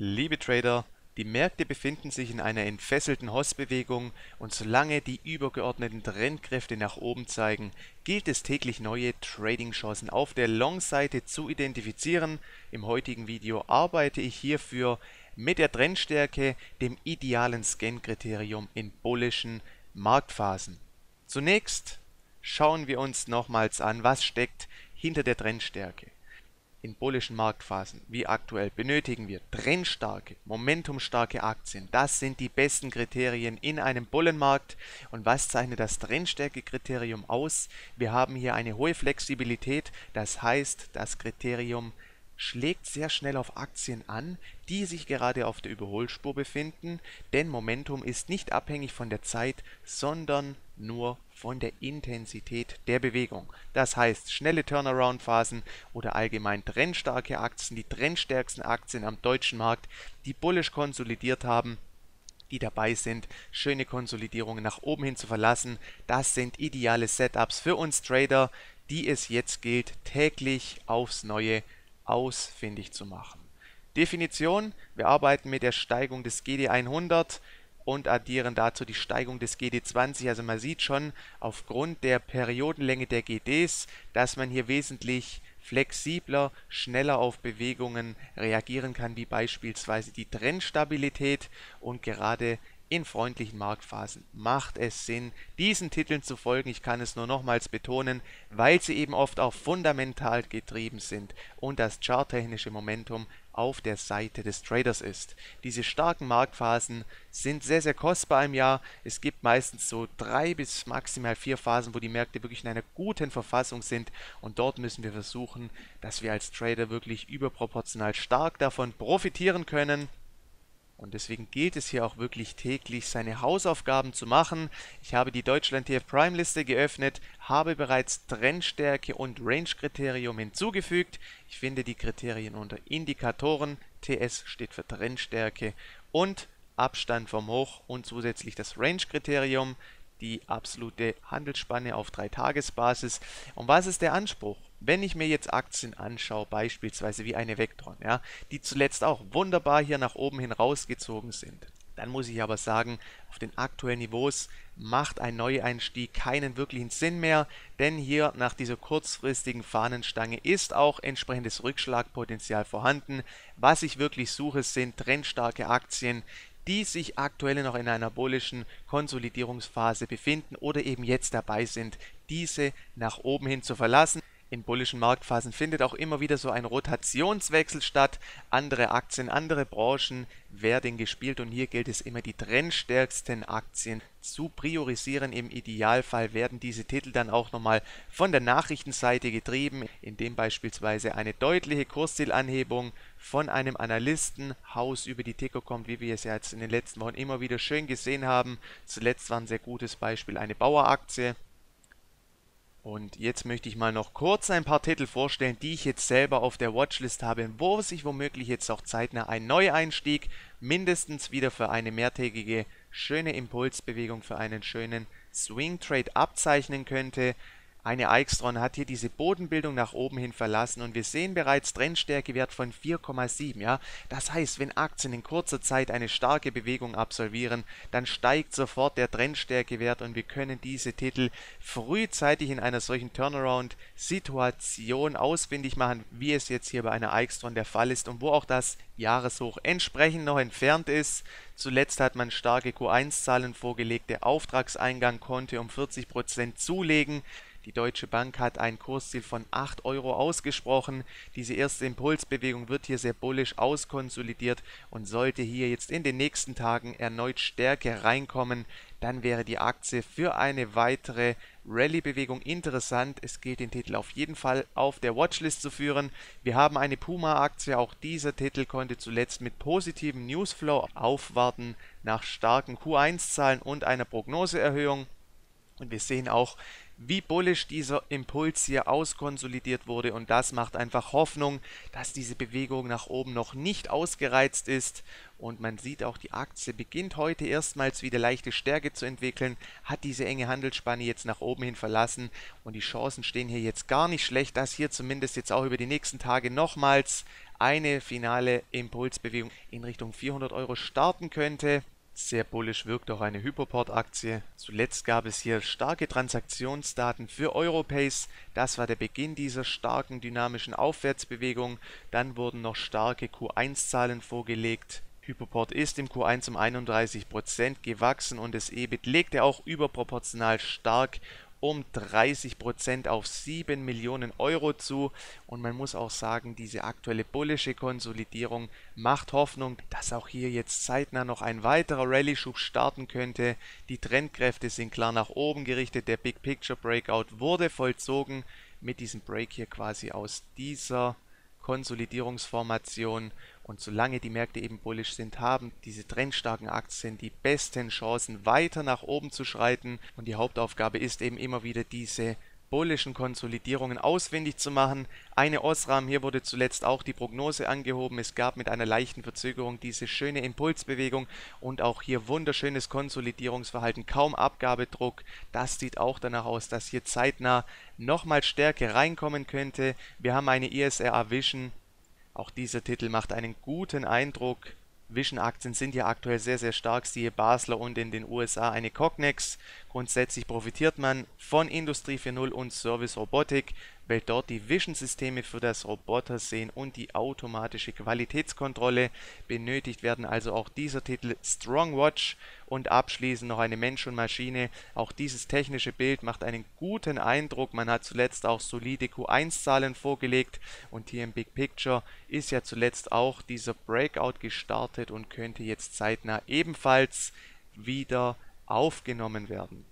Liebe Trader, die Märkte befinden sich in einer entfesselten Hossbewegung und solange die übergeordneten Trendkräfte nach oben zeigen, gilt es täglich neue Trading-Chancen auf der Long-Seite zu identifizieren. Im heutigen Video arbeite ich hierfür mit der Trendstärke, dem idealen Scan-Kriterium in bullischen Marktphasen. Zunächst schauen wir uns nochmals an, was steckt hinter der Trendstärke. In bullischen Marktphasen, wie aktuell, benötigen wir trendstarke, momentumstarke Aktien. Das sind die besten Kriterien in einem Bullenmarkt. Und was zeichnet das Trendstärke-Kriterium aus? Wir haben hier eine hohe Flexibilität. Das heißt, das Kriterium schlägt sehr schnell auf Aktien an, die sich gerade auf der Überholspur befinden. Denn Momentum ist nicht abhängig von der Zeit, sondern nur von der Intensität der Bewegung. Das heißt, schnelle Turnaround-Phasen oder allgemein trendstarke Aktien, die trendstärksten Aktien am deutschen Markt, die bullisch konsolidiert haben, die dabei sind, schöne Konsolidierungen nach oben hin zu verlassen, das sind ideale Setups für uns Trader, die es jetzt gilt, täglich aufs Neue ausfindig zu machen. Definition: Wir arbeiten mit der Steigung des GD100 und addieren dazu die Steigung des GD20. Also man sieht schon aufgrund der Periodenlänge der GDs, dass man hier wesentlich flexibler, schneller auf Bewegungen reagieren kann, wie beispielsweise die Trendstabilität. Und gerade in freundlichen Marktphasen macht es Sinn, diesen Titeln zu folgen. Ich kann es nur nochmals betonen, weil sie eben oft auch fundamental getrieben sind und das charttechnische Momentum auf der Seite des Traders ist. Diese starken Marktphasen sind sehr, sehr kostbar im Jahr. Es gibt meistens so 3 bis maximal 4 Phasen, wo die Märkte wirklich in einer guten Verfassung sind. Und dort müssen wir versuchen, dass wir als Trader wirklich überproportional stark davon profitieren können. Und deswegen gilt es hier auch wirklich täglich, seine Hausaufgaben zu machen. Ich habe die Deutschland-TF-Prime-Liste geöffnet, habe bereits Trendstärke und Range-Kriterium hinzugefügt. Ich finde die Kriterien unter Indikatoren. TS steht für Trendstärke und Abstand vom Hoch und zusätzlich das Range-Kriterium, die absolute Handelsspanne auf 3-Tages-Basis. Und was ist der Anspruch? Wenn ich mir jetzt Aktien anschaue, beispielsweise wie eine Vectron, ja, die zuletzt auch wunderbar hier nach oben hin rausgezogen sind, dann muss ich aber sagen, auf den aktuellen Niveaus macht ein Neueinstieg keinen wirklichen Sinn mehr, denn hier nach dieser kurzfristigen Fahnenstange ist auch entsprechendes Rückschlagpotenzial vorhanden. Was ich wirklich suche, sind trendstarke Aktien, die sich aktuell noch in einer bullischen Konsolidierungsphase befinden oder eben jetzt dabei sind, diese nach oben hin zu verlassen. In bullischen Marktphasen findet auch immer wieder so ein Rotationswechsel statt. Andere Aktien, andere Branchen werden gespielt und hier gilt es immer, die trendstärksten Aktien zu priorisieren. Im Idealfall werden diese Titel dann auch nochmal von der Nachrichtenseite getrieben, indem beispielsweise eine deutliche Kurszielanhebung von einem Analystenhaus über die Ticker kommt, wie wir es ja jetzt in den letzten Wochen immer wieder schön gesehen haben. Zuletzt war ein sehr gutes Beispiel eine Bauer-Aktie. Und jetzt möchte ich mal noch kurz ein paar Titel vorstellen, die ich jetzt selber auf der Watchlist habe, wo sich womöglich jetzt auch zeitnah ein Neueinstieg mindestens wieder für eine mehrtägige schöne Impulsbewegung, für einen schönen Swing Trade abzeichnen könnte. Eine Eichstron hat hier diese Bodenbildung nach oben hin verlassen und wir sehen bereits Trendstärkewert von 4,7. Ja? Das heißt, wenn Aktien in kurzer Zeit eine starke Bewegung absolvieren, dann steigt sofort der Trendstärkewert und wir können diese Titel frühzeitig in einer solchen Turnaround-Situation ausfindig machen, wie es jetzt hier bei einer Eichstron der Fall ist und wo auch das Jahreshoch entsprechend noch entfernt ist. Zuletzt hat man starke Q1-Zahlen vorgelegt, der Auftragseingang konnte um 40% zulegen. Die Deutsche Bank hat ein Kursziel von 8 € ausgesprochen. Diese erste Impulsbewegung wird hier sehr bullisch auskonsolidiert und sollte hier jetzt in den nächsten Tagen erneut Stärke reinkommen, dann wäre die Aktie für eine weitere Rallye-Bewegung interessant. Es gilt, den Titel auf jeden Fall auf der Watchlist zu führen. Wir haben eine Puma-Aktie, auch dieser Titel konnte zuletzt mit positivem Newsflow aufwarten nach starken Q1-Zahlen und einer Prognoseerhöhung. Und wir sehen auch, wie bullisch dieser Impuls hier auskonsolidiert wurde und das macht einfach Hoffnung, dass diese Bewegung nach oben noch nicht ausgereizt ist und man sieht auch, die Aktie beginnt heute erstmals wieder leichte Stärke zu entwickeln, hat diese enge Handelsspanne jetzt nach oben hin verlassen und die Chancen stehen hier jetzt gar nicht schlecht, dass hier zumindest jetzt auch über die nächsten Tage nochmals eine finale Impulsbewegung in Richtung 400 Euro starten könnte. Sehr bullisch wirkt auch eine Hypoport-Aktie. Zuletzt gab es hier starke Transaktionsdaten für Europace. Das war der Beginn dieser starken dynamischen Aufwärtsbewegung. Dann wurden noch starke Q1-Zahlen vorgelegt. Hypoport ist im Q1 um 31% gewachsen und das EBIT legte auch überproportional stark um 30% auf 7 Millionen Euro zu. Und man muss auch sagen, diese aktuelle bullische Konsolidierung macht Hoffnung, dass auch hier jetzt zeitnah noch ein weiterer Rallye-Schub starten könnte. Die Trendkräfte sind klar nach oben gerichtet. Der Big Picture Breakout wurde vollzogen mit diesem Break hier quasi aus dieser Konsolidierungsformation. Und solange die Märkte eben bullisch sind, haben diese trendstarken Aktien die besten Chancen, weiter nach oben zu schreiten. Und die Hauptaufgabe ist eben immer wieder, diese bullischen Konsolidierungen auswendig zu machen. Eine Osram, hier wurde zuletzt auch die Prognose angehoben. Es gab mit einer leichten Verzögerung diese schöne Impulsbewegung und auch hier wunderschönes Konsolidierungsverhalten, kaum Abgabedruck. Das sieht auch danach aus, dass hier zeitnah nochmal Stärke reinkommen könnte. Wir haben eine ISRA Vision. Auch dieser Titel macht einen guten Eindruck. Vision-Aktien sind ja aktuell sehr, sehr stark, siehe Basler und in den USA eine Cognex. Grundsätzlich profitiert man von Industrie 4.0 und Service-Robotik, weil dort die Vision-Systeme für das Robotersehen und die automatische Qualitätskontrolle benötigt werden. Also auch dieser Titel Strong Watch und abschließend noch eine Mensch und Maschine. Auch dieses technische Bild macht einen guten Eindruck. Man hat zuletzt auch solide Q1-Zahlen vorgelegt und hier im Big Picture ist ja zuletzt auch dieser Breakout gestartet und könnte jetzt zeitnah ebenfalls wieder aufgenommen werden.